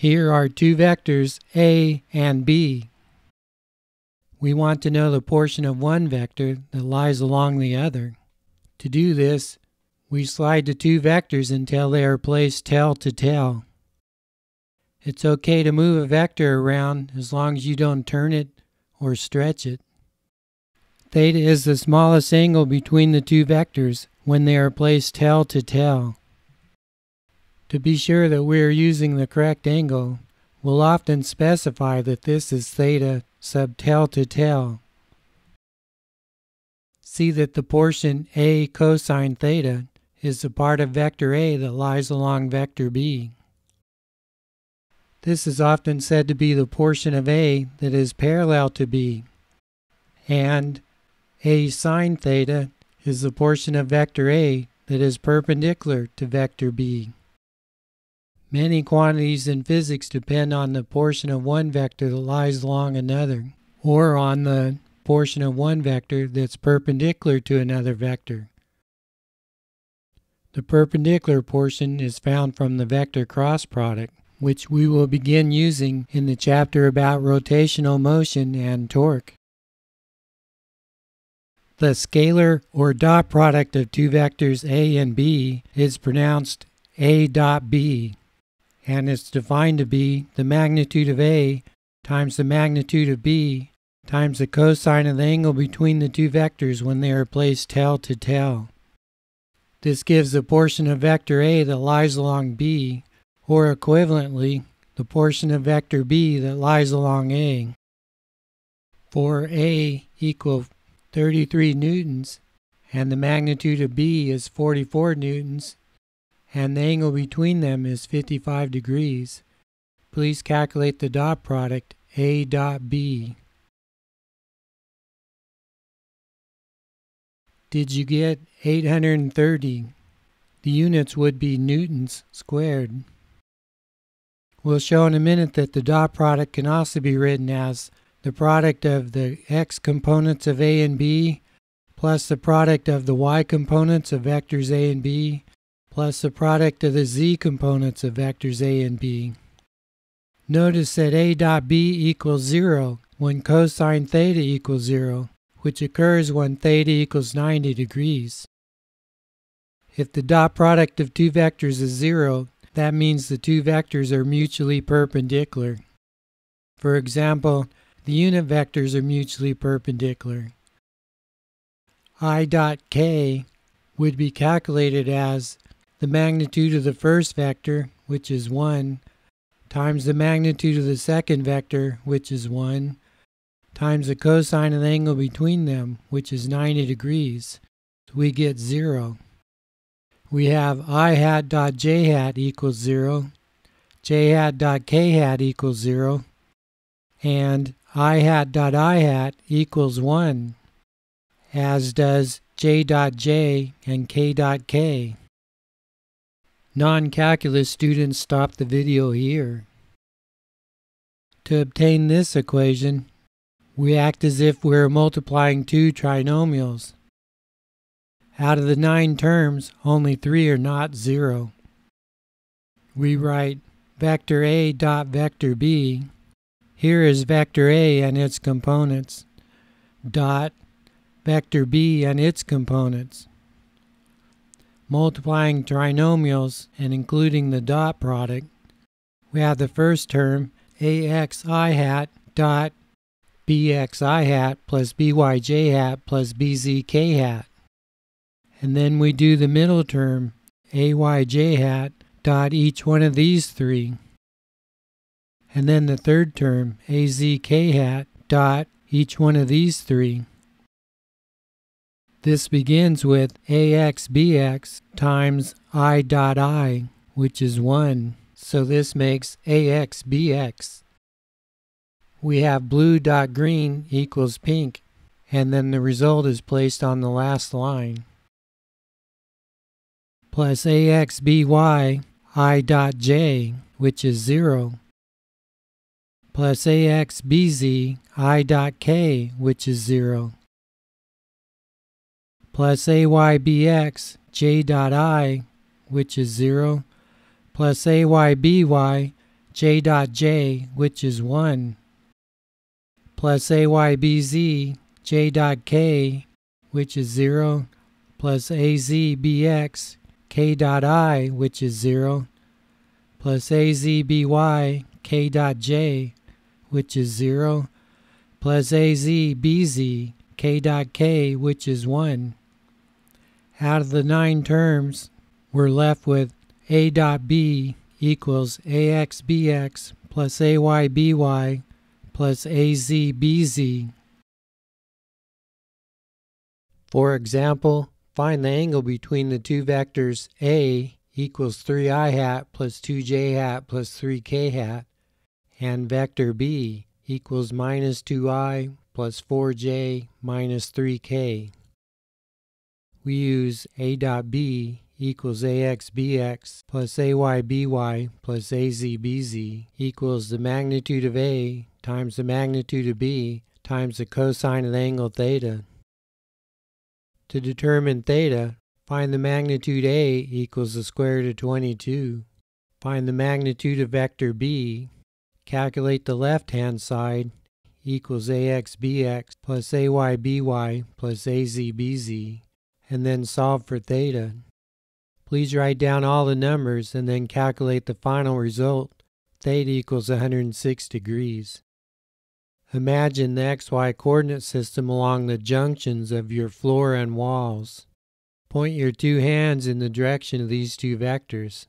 Here are two vectors A and B. We want to know the portion of one vector that lies along the other. To do this, we slide the two vectors until they are placed tail to tail. It's okay to move a vector around as long as you don't turn it or stretch it. Theta is the smallest angle between the two vectors when they are placed tail to tail. To be sure that we are using the correct angle, we'll often specify that this is theta sub tail to tail. See that the portion A cosine theta is the part of vector A that lies along vector B. This is often said to be the portion of A that is parallel to B, and A sine theta is the portion of vector A that is perpendicular to vector B. Many quantities in physics depend on the portion of one vector that lies along another, or on the portion of one vector that's perpendicular to another vector. The perpendicular portion is found from the vector cross product, which we will begin using in the chapter about rotational motion and torque. The scalar or dot product of two vectors A and B is pronounced A dot B, and it's defined to be the magnitude of A times the magnitude of B times the cosine of the angle between the two vectors when they are placed tail to tail. This gives the portion of vector A that lies along B, or equivalently, the portion of vector B that lies along A. For A equal 33 newtons, and the magnitude of B is 44 newtons, and the angle between them is 55 degrees. Please calculate the dot product A dot B. Did you get 830? The units would be newtons squared. We'll show in a minute that the dot product can also be written as the product of the x components of A and B plus the product of the y components of vectors A and B plus the product of the z components of vectors A and B. Notice that A dot B equals 0 when cosine theta equals 0, which occurs when theta equals 90 degrees. If the dot product of two vectors is 0, that means the two vectors are mutually perpendicular. For example, the unit vectors are mutually perpendicular. I dot k would be calculated as the magnitude of the first vector, which is 1, times the magnitude of the second vector, which is 1, times the cosine of the angle between them, which is 90 degrees. We get 0. We have I hat dot j hat equals 0, j hat dot k hat equals 0, and I hat equals 1, as does j dot j and k dot k. Non-calculus students, stop the video here. To obtain this equation, we act as if we are multiplying two trinomials. Out of the 9 terms, only 3 are not 0. We write vector A dot vector B. Here is vector A and its components, dot vector B and its components. Multiplying trinomials and including the dot product, we have the first term ax I hat dot bx I hat plus by j hat plus bz k hat. And then we do the middle term ay j hat dot each one of these three. And then the third term az k hat dot each one of these three. This begins with ax bx times I dot I, which is 1, so this makes ax bx. We have blue dot green equals pink, and then the result is placed on the last line. Plus ax by I dot j, which is 0, plus ax bz I dot k, which is 0, plus aybx j dot I, which is 0, plus ayby j dot j, which is 1, plus aybz, j dot k, which is 0, plus azbx, k dot I, which is 0, plus azby, k dot j, which is 0, plus azbz, k dot k, which is 1. Out of the 9 terms, we're left with a dot b equals axbx plus ayby plus azbz. For example, find the angle between the two vectors a equals 3i hat plus 2j hat plus 3k hat and vector b equals minus 2i plus 4j minus 3k. We use a dot b equals axbx plus ayby plus azbz equals the magnitude of a times the magnitude of b times the cosine of the angle theta. To determine theta, find the magnitude a equals the square root of 22. Find the magnitude of vector b. Calculate the left-hand side equals axbx plus ayby plus azbz, and then solve for theta. Please write down all the numbers and then calculate the final result. Theta equals 106 degrees. Imagine the xy coordinate system along the junctions of your floor and walls. Point your two hands in the direction of these two vectors.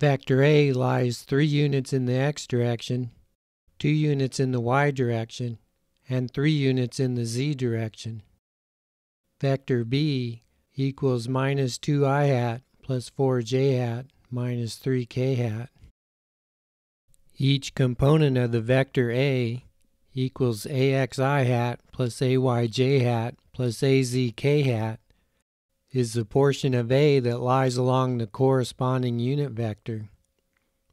Vector A lies 3 units in the x direction, 2 units in the y direction, and 3 units in the z direction. Vector B equals minus 2i hat plus 4j hat minus 3k hat. Each component of the vector A equals axi hat plus ayj hat plus azk hat is the portion of A that lies along the corresponding unit vector.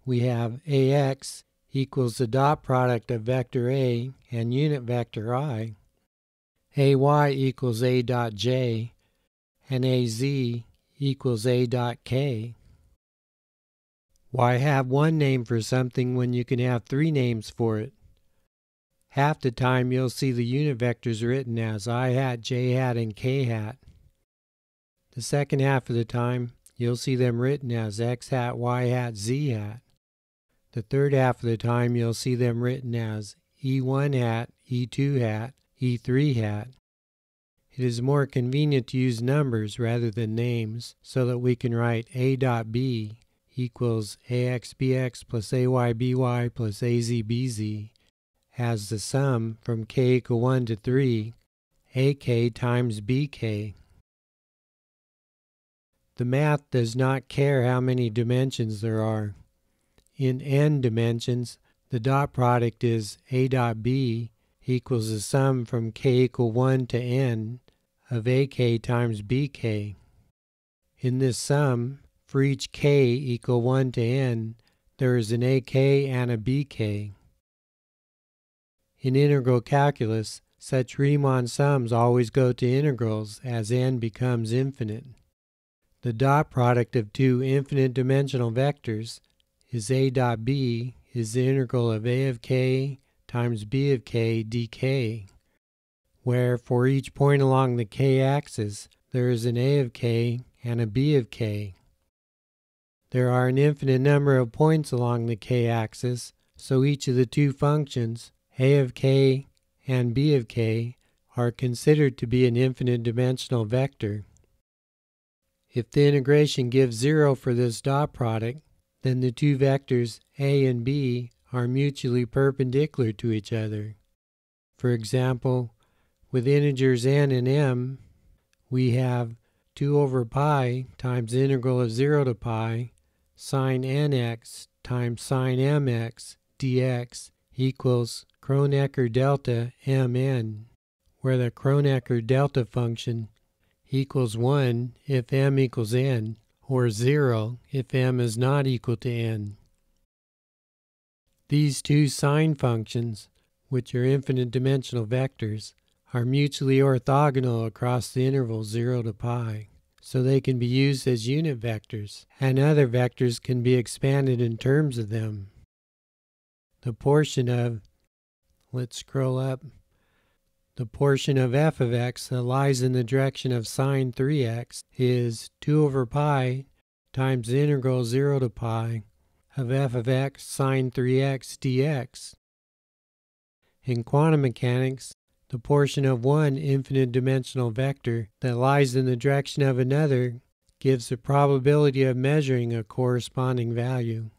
We have ax equals the dot product of vector A and unit vector I. Ay equals a dot j, and az equals a dot k. Why have one name for something when you can have 3 names for it? Half the time you'll see the unit vectors written as I hat, j hat, and k hat. The second half of the time you'll see them written as x hat, y hat, z hat. The third half of the time you'll see them written as e1 hat, e2 hat, E3 hat. It is more convenient to use numbers rather than names so that we can write a dot b equals axbx plus ayby plus azbz as the sum from k equal 1 to 3 ak times bk. The math does not care how many dimensions there are. In n dimensions, the dot product is a dot b equals the sum from k equal 1 to n of ak times bk. In this sum, for each k equal 1 to n, there is an ak and a bk. In integral calculus, such Riemann sums always go to integrals as n becomes infinite. The dot product of 2 infinite dimensional vectors is a dot b is the integral of a of k times b of k dk, where for each point along the k-axis there is an a of k and a b of k. There are an infinite number of points along the k-axis, so each of the two functions, a of k and b of k, are considered to be an infinite dimensional vector. If the integration gives 0 for this dot product, then the two vectors a and b are mutually perpendicular to each other. For example, with integers n and m, we have 2 over pi times the integral of 0 to pi sine nx times sine mx dx equals Kronecker delta mn, where the Kronecker delta function equals 1 if m equals n, or 0 if m is not equal to n. These two sine functions, which are infinite dimensional vectors, are mutually orthogonal across the interval 0 to pi, so they can be used as unit vectors, and other vectors can be expanded in terms of them. the portion of, let's scroll up, the portion of f of x that lies in the direction of sine 3x is 2 over pi times the integral 0 to pi of f of x sine 3x dx. In quantum mechanics, the portion of one infinite dimensional vector that lies in the direction of another gives the probability of measuring a corresponding value.